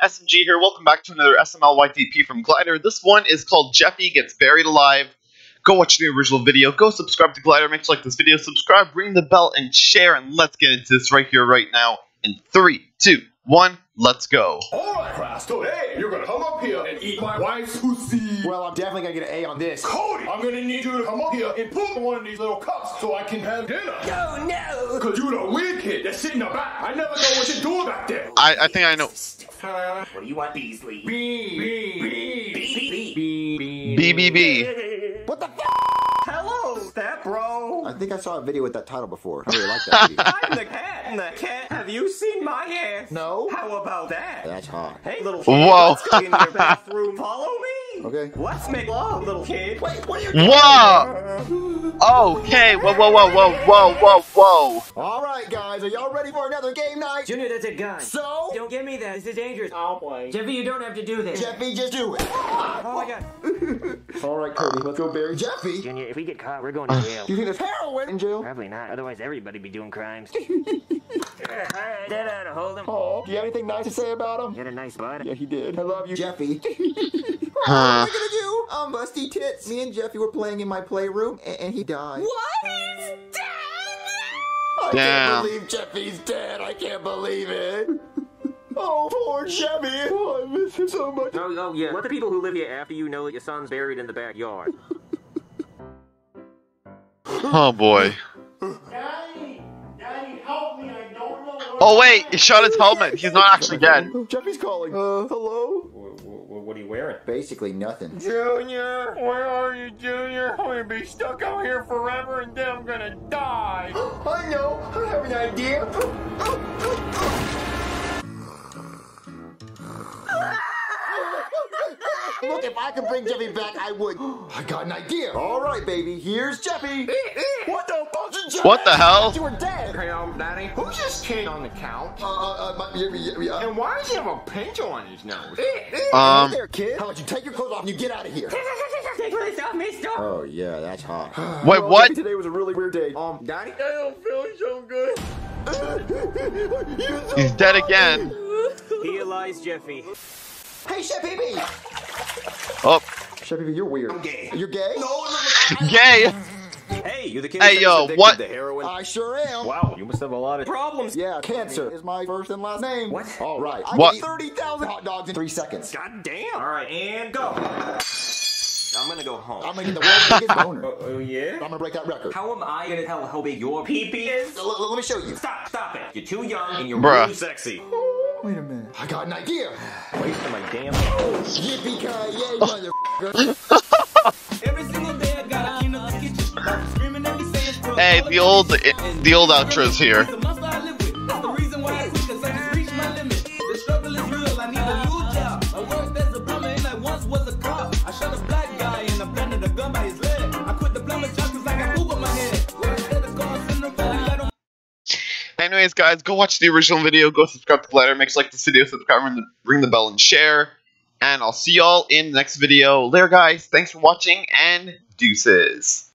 everyone, SMG here. Welcome back to another SML YTP from Glider. This one is called Jeffy Gets Buried Alive. Go watch the original video. Go subscribe to Glider. Make sure you like this video. Subscribe, ring the bell, and share. And let's get into this right here, right now. In 3, 2, 1, let's go. Alright, class, today you're gonna come up here and eat my wife's pussy. Well, I'm definitely gonna get an A on this. Cody, I'm gonna need you to come up here and put one of these little cups so I can have dinner. Oh no! Cause you're the weird kid that's sitting in the back. I never know what you're doing back there. I think I know. What do you want, Beasley? B. What the f? Hello, step bro. I think I saw a video with that title before. I really like that video. I'm the cat and the cat. Have you seen my ass? No. How about that? That's hot. Hey, little kid, let's go in your bathroom. Follow me. Okay. Let's make love, little kid. Wait, what are you doing? Whoa. Okay. Whoa. All right, guys. Are y'all ready for another game night? Junior, that's a gun. So? Don't give me that. This is dangerous. I'll play. Jeffy, you don't have to do this. Jeffy, just do it. Oh my god. All right, Cody. Let's go bury Jeffy. Junior, if we get caught, we're going to jail. You think there's heroin in jail? Probably not. Otherwise, everybody be doing crimes. Alright, that ought to hold him. Oh, do you have anything nice to say about him? He had a nice body. Yeah, he did. I love you, Jeffy. What are we gonna do? Busty tits. Me and Jeffy were playing in my playroom, and he died. What? He's dead? I can't believe Jeffy's dead. I can't believe it. Oh, poor Jeffy. Oh, I miss him so much. Oh, yeah. Let the people who live here after you know that your son's buried in the backyard. Oh, boy. Oh wait, it shot his helmet. He's not actually dead. Jeffy's calling. Hello? What are you wearing? Basically nothing. Junior, where are you, Junior? I'm gonna be stuck out here forever and then I'm gonna die. I know, I have an idea. Look, if I could bring Jeffy back, I would. I got an idea. All right, baby, here's Jeffy. What the fuck? What the hell? You were dead. Hey, Daddy, who's this kid on the couch? And why does he have a pinch on his nose? There, kid. How about you take your clothes off and you get out of here? Take your clothes off, mister. Oh yeah, that's hot. Wait, well, what? Today was a really weird day. Daddy, I don't feel so good. He's dead again. Here lies Jeffy. Hey, Chef BB. Oh. Chef BB, you're weird. I'm gay. You're gay? No, I'm gay. Hey, you're the kid. Hey, yo, what? The heroin. I sure am. Wow, you must have a lot of problems. Yeah, cancer is my first and last name. What? All right. What? I can eat 30,000 hot dogs in 3 seconds. God damn. All right, and go. I'm gonna go home. I'm gonna get the world's biggest boner. Oh, yeah? I'm gonna break that record. How am I gonna tell how big your pee-pee is? Let me show you. Stop it. You're too young and you're really sexy. Wait a minute. I got an idea. Wait for my damn. Yippee-ki-yay, motherfucker. Every single day I got out in the kitchen. Screaming at me saying it's cool. Hey, the old outro's here. The must I live with. That's the reason why I quit, cause I just reached my limit. The struggle is real, I need a new job. I worked as a plumber and I once was a cop. I shot a black guy and I planted a gun by his leg. I quit the plumber job cause I got poop on my head. Anyways, guys, go watch the original video. Go subscribe to Glider. Make sure you like this video, subscribe, and ring the bell, and share. And I'll see y'all in the next video. Later, guys. Thanks for watching, and deuces.